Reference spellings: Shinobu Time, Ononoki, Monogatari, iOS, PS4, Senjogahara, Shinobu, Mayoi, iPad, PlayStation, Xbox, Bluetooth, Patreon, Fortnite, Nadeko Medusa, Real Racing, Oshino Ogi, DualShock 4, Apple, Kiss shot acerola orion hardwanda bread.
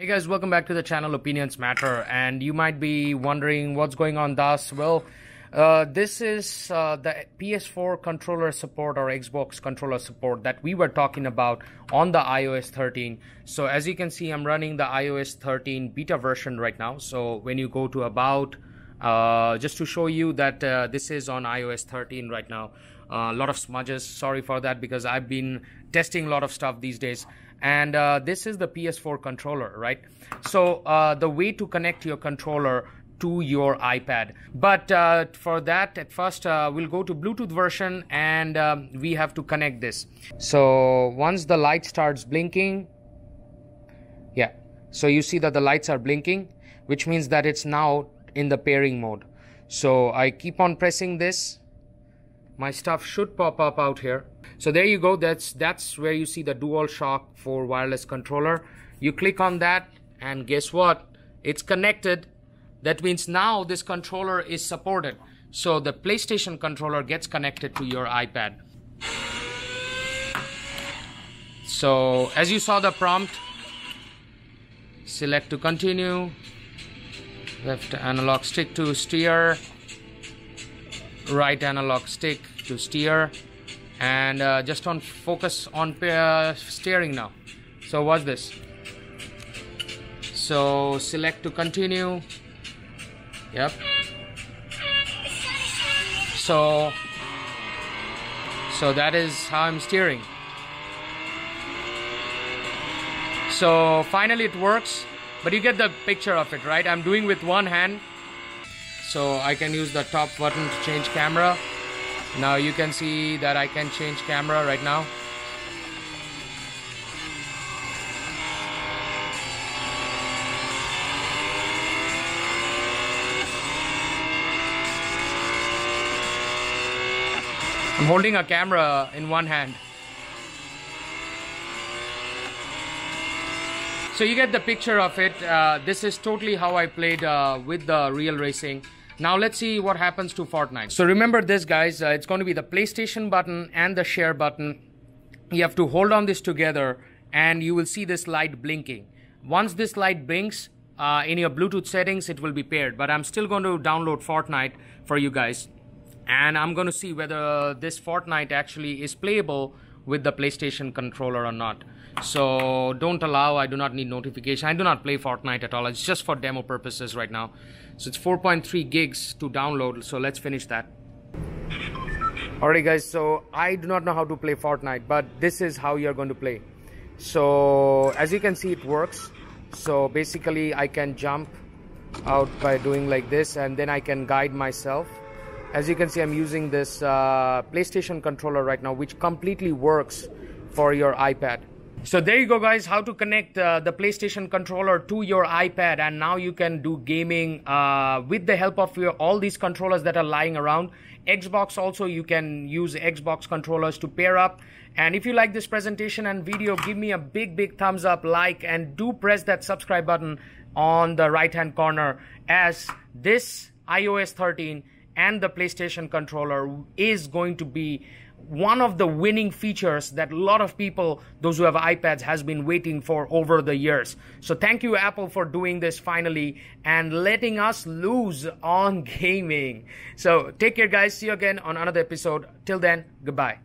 Hey guys, welcome back to the channel Opinions Matter, and you might be wondering what's going on, Das. Well, this is the PS4 controller support or Xbox controller support that we were talking about on the iOS 13. So as you can see, I'm running the iOS 13 beta version right now. So when you go to about, just to show you that this is on iOS 13 right now. A lot of smudges, sorry for that, because I've been testing a lot of stuff these days. And this is the PS4 controller, right? So the way to connect your controller to your iPad. But for that, at first, we'll go to Bluetooth version, and we have to connect this. So once the light starts blinking, yeah. So you see that the lights are blinking, which means that it's now in the pairing mode. So I keep on pressing this. My stuff should pop up out here. So there you go. That's where you see the DualShock 4 wireless controller. You click on that, and guess what? It's connected. That means now this controller is supported. So the PlayStation controller gets connected to your iPad. So as you saw the prompt, select to continue, left analog stick to steer, right analog stick to steer, and just on focus on steering now. So what's this? So select to continue. Yep. So that is how I'm steering. So finally it works, but you get the picture of it, right? I'm doing with one hand. So I can use the top button to change camera. Now you can see that I can change camera right now. I'm holding a camera in one hand. So you get the picture of it. This is totally how I played with the Real Racing. Now let's see what happens to Fortnite. So remember this, guys, it's going to be the PlayStation button and the share button. You have to hold on this together, and you will see this light blinking. Once this light blinks, in your Bluetooth settings, it will be paired. But I'm still going to download Fortnite for you guys. And I'm going to see whether this Fortnite actually is playable with the PlayStation controller or not. So don't allow, I do not need notification. I do not play Fortnite at all. It's just for demo purposes right now. So it's 4.3 gigs to download. So let's finish that. Alright guys, so I do not know how to play Fortnite, but this is how you're going to play. So as you can see, it works. So basically I can jump out by doing like this, and then I can guide myself. As you can see, I'm using this PlayStation controller right now, which completely works for your iPad. So there you go, guys, how to connect the PlayStation controller to your iPad. And now you can do gaming with the help of all these controllers that are lying around. Xbox also, you can use Xbox controllers to pair up. And if you like this presentation and video, give me a big thumbs up, like, and do press that subscribe button on the right hand corner, as this iOS 13 and the PlayStation controller is going to be one of the winning features that a lot of people, those who have iPads, has been waiting for over the years. So thank you, Apple, for doing this finally and letting us lose on gaming. So take care, guys. See you again on another episode. Till then, goodbye.